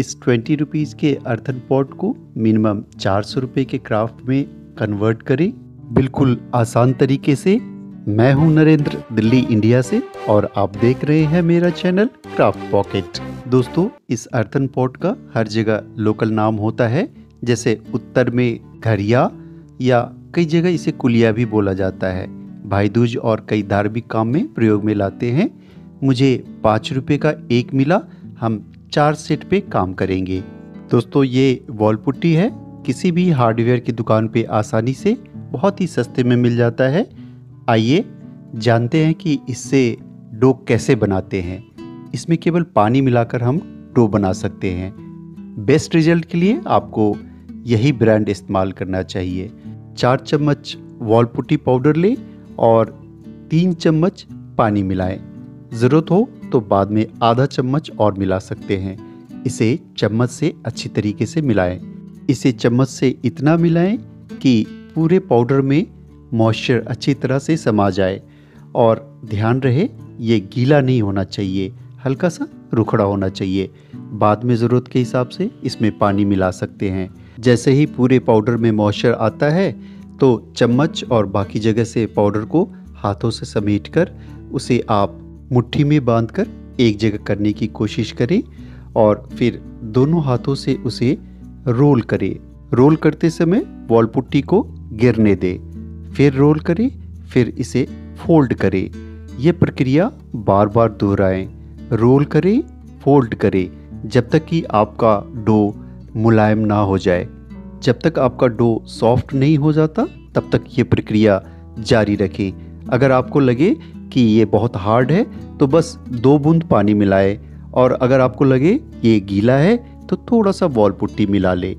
इस 20 रुपीज़ के earthen pot को मिनिमम 400 रुपये के क्राफ्ट में कन्वर्ट करें बिल्कुल आसान तरीके से। मैं हूं नरेंद्र, दिल्ली, इंडिया से, और आप देख रहे हैं मेरा चैनल क्राफ्ट पॉकेट। दोस्तों, इस अर्थन पॉट का हर जगह लोकल नाम होता है, जैसे उत्तर में घरिया या कई जगह इसे कुलिया भी बोला जाता है। भाई दूज और कई धार्मिक काम में प्रयोग में लाते हैं। मुझे 5 रुपये का एक मिला। हम 4 सेट पे काम करेंगे। दोस्तों, ये वॉल पुट्टी है, किसी भी हार्डवेयर की दुकान पे आसानी से बहुत ही सस्ते में मिल जाता है। आइए जानते हैं कि इससे डो कैसे बनाते हैं। इसमें केवल पानी मिलाकर हम डो बना सकते हैं। बेस्ट रिजल्ट के लिए आपको यही ब्रांड इस्तेमाल करना चाहिए। 4 चम्मच वॉल पुट्टी पाउडर लें और 3 चम्मच पानी मिलाएं। ज़रूरत हो तो बाद में आधा चम्मच और मिला सकते हैं। इसे चम्मच से अच्छी तरीके से मिलाएं। इसे चम्मच से इतना मिलाएं कि पूरे पाउडर में मॉइस्चर अच्छी तरह से समा जाए। और ध्यान रहे, ये गीला नहीं होना चाहिए, हल्का सा रुखड़ा होना चाहिए। बाद में ज़रूरत के हिसाब से इसमें पानी मिला सकते हैं। जैसे ही पूरे पाउडर में मॉइस्चर आता है तो चम्मच और बाकी जगह से पाउडर को हाथों से समेटकर उसे आप मुट्ठी में बांधकर एक जगह करने की कोशिश करें और फिर दोनों हाथों से उसे रोल करें। रोल करते समय वॉल पुट्टी को गिरने दें, फिर रोल करें, फिर इसे फोल्ड करें। यह प्रक्रिया बार बार दोहराएं। रोल करें, फोल्ड करें, जब तक कि आपका डो मुलायम ना हो जाए। जब तक आपका डो सॉफ्ट नहीं हो जाता तब तक ये प्रक्रिया जारी रखें। अगर आपको लगे कि ये बहुत हार्ड है तो बस 2 बूंद पानी मिलाएं, और अगर आपको लगे ये गीला है तो थोड़ा सा वॉल पुट्टी मिला लें।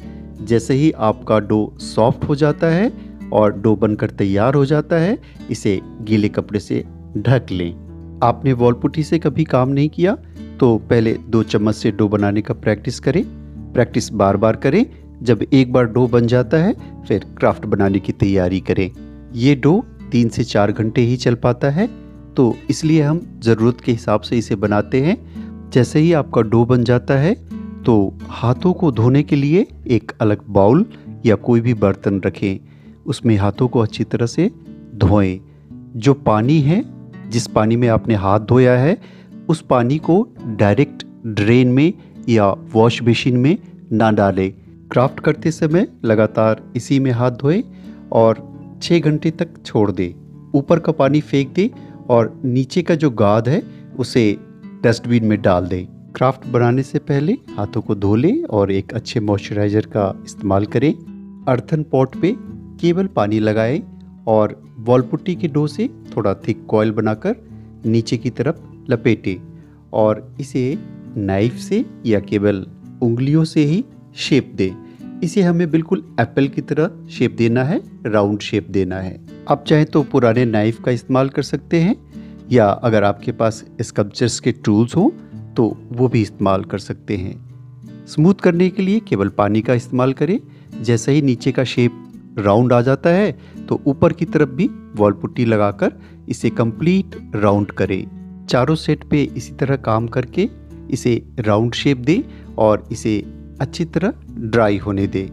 जैसे ही आपका डो सॉफ्ट हो जाता है और डो बनकर तैयार हो जाता है, इसे गीले कपड़े से ढक लें। आपने वॉल पुट्टी से कभी काम नहीं किया तो पहले 2 चम्मच से डो बनाने का प्रैक्टिस करें। प्रैक्टिस बार बार करें। जब एक बार डो बन जाता है फिर क्राफ्ट बनाने की तैयारी करें। ये डो 3 से 4 घंटे ही चल पाता है, तो इसलिए हम ज़रूरत के हिसाब से इसे बनाते हैं। जैसे ही आपका डो बन जाता है तो हाथों को धोने के लिए एक अलग बाउल या कोई भी बर्तन रखें। उसमें हाथों को अच्छी तरह से धोएं। जो पानी है, जिस पानी में आपने हाथ धोया है, उस पानी को डायरेक्ट ड्रेन में या वॉश बेसिन में ना डालें। क्राफ्ट करते समय लगातार इसी में हाथ धोएं और 6 घंटे तक छोड़ दें। ऊपर का पानी फेंक दें और नीचे का जो गाद है उसे डस्टबिन में डाल दें। क्राफ्ट बनाने से पहले हाथों को धो लें और एक अच्छे मॉइस्चराइज़र का इस्तेमाल करें। अर्थन पॉट पे केवल पानी लगाएं और वॉल पुट्टी के डो से थोड़ा थिक कॉइल बनाकर नीचे की तरफ लपेटें और इसे नाइफ से या केवल उंगलियों से ही शेप दें। इसे हमें बिल्कुल एप्पल की तरह शेप देना है, राउंड शेप देना है। आप चाहें तो पुराने नाइफ का इस्तेमाल कर सकते हैं, या अगर आपके पास स्कल्पचर्स के टूल्स हों तो वो भी इस्तेमाल कर सकते हैं। स्मूथ करने के लिए केवल पानी का इस्तेमाल करें। जैसे ही नीचे का शेप राउंड आ जाता है तो ऊपर की तरफ भी वॉल पुट्टी लगाकर इसे कंप्लीट राउंड करें। चारों सेट पे इसी तरह काम करके इसे राउंड शेप दें और इसे अच्छी तरह ड्राई होने दें।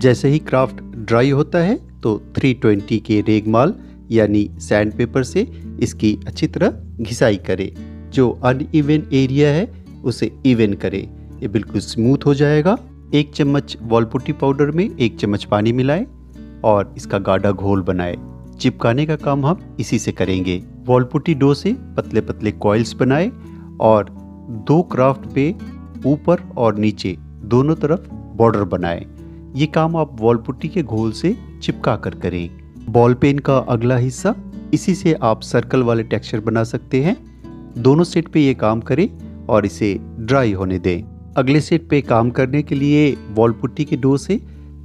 जैसे ही क्राफ्ट ड्राई होता है तो 320 के रेगमाल यानी सैंडपेपर से इसकी अच्छी तरह घिसाई करें। जो अनइवन एरिया है उसे इवन करें। ये बिल्कुल स्मूथ हो जाएगा। 1 चम्मच वॉल पुट्टी पाउडर में 1 चम्मच पानी मिलाएं और इसका गाढ़ा घोल बनाएं। चिपकाने का काम हम इसी से करेंगे। वॉल पुट्टी डो से पतले पतले कॉइल्स बनाएं और 2 क्राफ्ट पे ऊपर और नीचे दोनों तरफ बॉर्डर बनाएं। ये काम आप वॉल पुट्टी के घोल से चिपका कर करें। बॉल पेन का अगला हिस्सा, इसी से आप सर्कल वाले टेक्सचर बना सकते हैं। दोनों सेट पे ये काम करें और इसे ड्राई होने दें। अगले सेट पे काम करने के लिए वॉल पुट्टी के डो से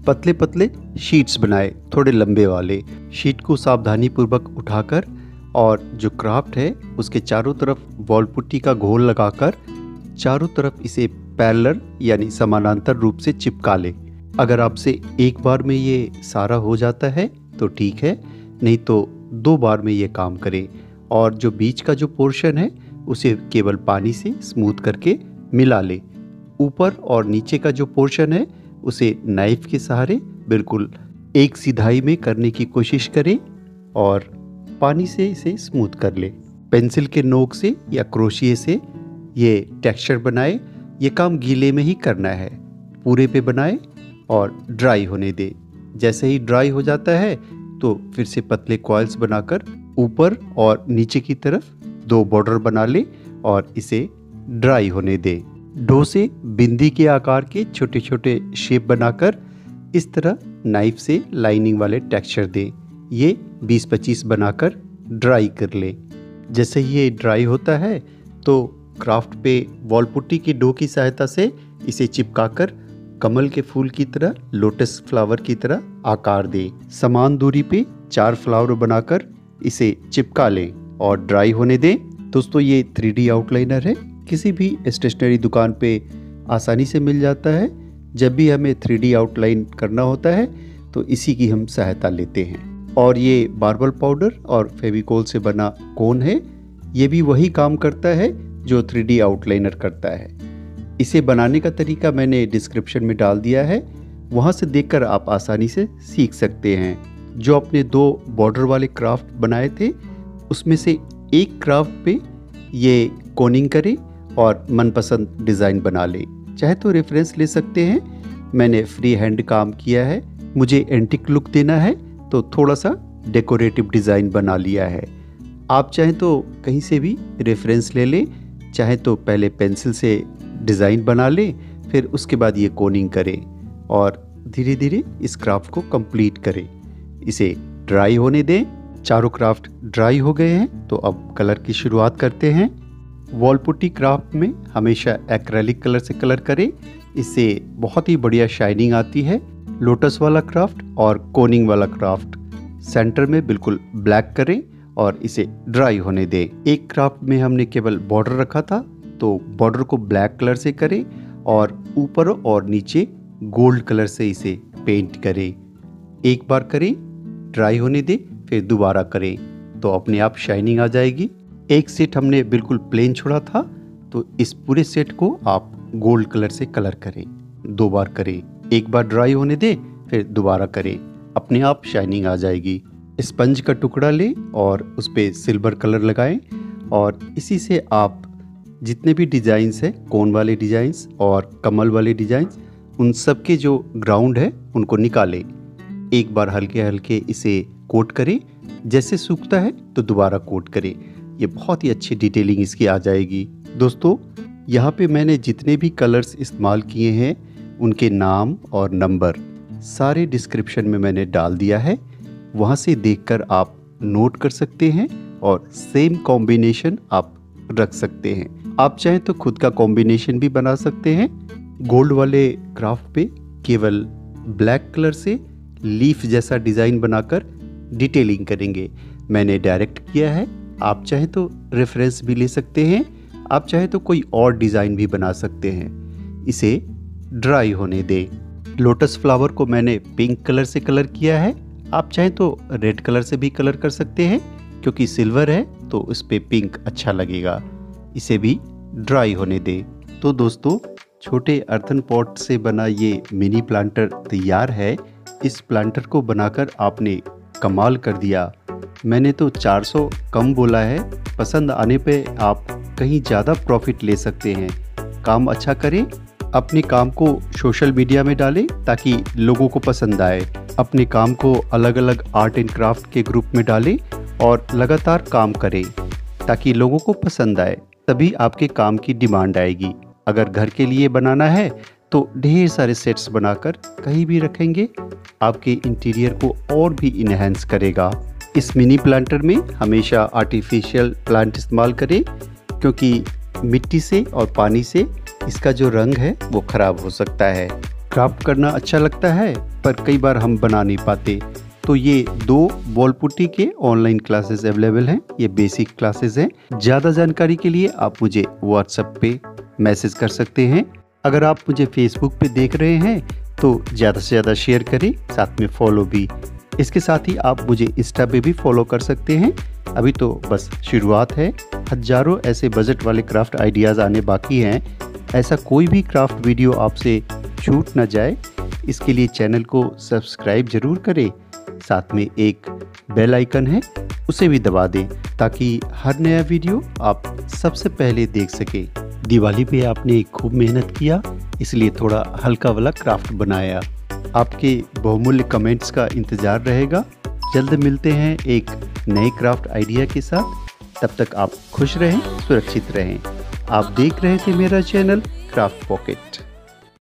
पतले पतले शीट्स बनाएं, थोड़े लंबे वाले। शीट को सावधानीपूर्वक उठाकर और जो क्राफ्ट है उसके चारों तरफ वॉल पुट्टी का घोल लगाकर चारों तरफ इसे पैरेलल यानी समानांतर रूप से चिपका लें। अगर आपसे एक बार में ये सारा हो जाता है तो ठीक है, नहीं तो 2 बार में ये काम करें। और जो बीच का जो पोर्शन है उसे केवल पानी से स्मूथ करके मिला ले। ऊपर और नीचे का जो पोर्शन है उसे नाइफ के सहारे बिल्कुल एक सिधाई में करने की कोशिश करें और पानी से इसे स्मूथ कर लें। पेंसिल के नोक से या क्रोशिये से ये टेक्सचर बनाएं। ये काम गीले में ही करना है, पूरे पे बनाएं और ड्राई होने दें। जैसे ही ड्राई हो जाता है तो फिर से पतले कॉइल्स बनाकर ऊपर और नीचे की तरफ दो बॉर्डर बना लें और इसे ड्राई होने दें। डो से बिंदी के आकार के छोटे छोटे शेप बनाकर इस तरह नाइफ से लाइनिंग वाले टेक्सचर दें। ये 20-25 बनाकर ड्राई कर लें। जैसे ये ड्राई होता है तो क्राफ्ट पे वॉल पुट्टी की डो की सहायता से इसे चिपकाकर कमल के फूल की तरह, लोटस फ्लावर की तरह आकार दें। समान दूरी पे 4 फ्लावर बनाकर इसे चिपका लें और ड्राई होने दें। दोस्तों, ये 3D आउटलाइनर है, किसी भी स्टेशनरी दुकान पे आसानी से मिल जाता है। जब भी हमें 3D आउटलाइन करना होता है तो इसी की हम सहायता लेते हैं। और ये मार्बल पाउडर और फेविकोल से बना कोन है, ये भी वही काम करता है जो 3D आउटलाइनर करता है। इसे बनाने का तरीका मैंने डिस्क्रिप्शन में डाल दिया है, वहाँ से देखकर आप आसानी से सीख सकते हैं। जो अपने 2 बॉर्डर वाले क्राफ्ट बनाए थे उसमें से एक क्राफ्ट पे ये कोनिंग करें और मनपसंद डिज़ाइन बना लें। चाहे तो रेफरेंस ले सकते हैं। मैंने फ्री हैंड काम किया है, मुझे एंटिक लुक देना है तो थोड़ा सा डेकोरेटिव डिज़ाइन बना लिया है। आप चाहें तो कहीं से भी रेफरेंस ले लें, चाहे तो पहले पेंसिल से डिज़ाइन बना लें, फिर उसके बाद ये कोनिंग करें और धीरे धीरे इस क्राफ्ट को कंप्लीट करें। इसे ड्राई होने दें। चारों क्राफ्ट ड्राई हो गए हैं तो अब कलर की शुरुआत करते हैं। वॉल पुट्टी क्राफ्ट में हमेशा एक्रेलिक कलर से कलर करें, इससे बहुत ही बढ़िया शाइनिंग आती है। लोटस वाला क्राफ्ट और कोनिंग वाला क्राफ्ट सेंटर में बिल्कुल ब्लैक करें और इसे ड्राई होने दें। एक क्राफ्ट में हमने केवल बॉर्डर रखा था तो बॉर्डर को ब्लैक कलर से करें और ऊपर और नीचे गोल्ड कलर से इसे पेंट करें। एक बार करें, ड्राई होने दें, फिर दोबारा करें तो अपने आप शाइनिंग आ जाएगी। एक सेट हमने बिल्कुल प्लेन छोड़ा था तो इस पूरे सेट को आप गोल्ड कलर से कलर करें। 2 बार करें, एक बार ड्राई होने दें, फिर दोबारा करें, अपने आप शाइनिंग आ जाएगी। स्पंज का टुकड़ा लें और उस पर सिल्वर कलर लगाएं और इसी से आप जितने भी डिज़ाइंस हैं, कोन वाले डिज़ाइंस और कमल वाले डिज़ाइंस, उन सब के जो ग्राउंड है उनको निकालें। एक बार हल्के हल्के इसे कोट करें, जैसे सूखता है तो दोबारा कोट करें। ये बहुत ही अच्छी डिटेलिंग इसकी आ जाएगी। दोस्तों, यहाँ पे मैंने जितने भी कलर्स इस्तेमाल किए हैं उनके नाम और नंबर सारे डिस्क्रिप्शन में मैंने डाल दिया है, वहाँ से देखकर आप नोट कर सकते हैं और सेम कॉम्बिनेशन आप रख सकते हैं। आप चाहें तो खुद का कॉम्बिनेशन भी बना सकते हैं। गोल्ड वाले क्राफ्ट पे केवल ब्लैक कलर से लीफ जैसा डिज़ाइन बनाकर डिटेलिंग करेंगे। मैंने डायरेक्ट किया है, आप चाहें तो रेफरेंस भी ले सकते हैं, आप चाहें तो कोई और डिज़ाइन भी बना सकते हैं। इसे ड्राई होने दें। लोटस फ्लावर को मैंने पिंक कलर से कलर किया है, आप चाहें तो रेड कलर से भी कलर कर सकते हैं, क्योंकि सिल्वर है तो उस पर पिंक अच्छा लगेगा। इसे भी ड्राई होने दें। तो दोस्तों, छोटे अर्थन पॉट से बना ये मिनी प्लांटर तैयार है। इस प्लांटर को बनाकर आपने कमाल कर दिया। मैंने तो 400 कम बोला है, पसंद आने पे आप कहीं ज़्यादा प्रॉफिट ले सकते हैं। काम अच्छा करें, अपने काम को सोशल मीडिया में डालें ताकि लोगों को पसंद आए। अपने काम को अलग अलग आर्ट एंड क्राफ्ट के ग्रुप में डालें और लगातार काम करें ताकि लोगों को पसंद आए, तभी आपके काम की डिमांड आएगी। अगर घर के लिए बनाना है तो ढेर सारे सेट्स बनाकर कहीं भी रखेंगे, आपके इंटीरियर को और भी इन्हेंस करेगा। इस मिनी प्लांटर में हमेशा आर्टिफिशियल प्लांट इस्तेमाल करें, क्योंकि मिट्टी से और पानी से इसका जो रंग है वो खराब हो सकता है। क्राफ्ट करना अच्छा लगता है पर कई बार हम बना नहीं पाते, तो ये 2 वॉल पुट्टी के ऑनलाइन क्लासेस अवेलेबल हैं, ये बेसिक क्लासेस हैं। ज़्यादा जानकारी के लिए आप मुझे व्हाट्सएप पे मैसेज कर सकते हैं। अगर आप मुझे फेसबुक पे देख रहे हैं तो ज़्यादा से ज़्यादा शेयर करें, साथ में फॉलो भी। इसके साथ ही आप मुझे इंस्टा पे भी फॉलो कर सकते हैं। अभी तो बस शुरुआत है, हज़ारों ऐसे बजट वाले क्राफ्ट आइडियाज़ आने बाकी हैं। ऐसा कोई भी क्राफ्ट वीडियो आपसे छूट ना जाए, इसके लिए चैनल को सब्सक्राइब जरूर करें। साथ में एक बेल आइकन है, उसे भी दबा दें ताकि हर नया वीडियो आप सबसे पहले देख सकें। दिवाली पे आपने खूब मेहनत किया, इसलिए थोड़ा हल्का वाला क्राफ्ट बनाया। आपके बहुमूल्य कमेंट्स का इंतज़ार रहेगा। जल्द मिलते हैं एक नए क्राफ्ट आइडिया के साथ। तब तक आप खुश रहें, सुरक्षित रहें। आप देख रहे थे मेरा चैनल क्राफ्ट पॉकेट।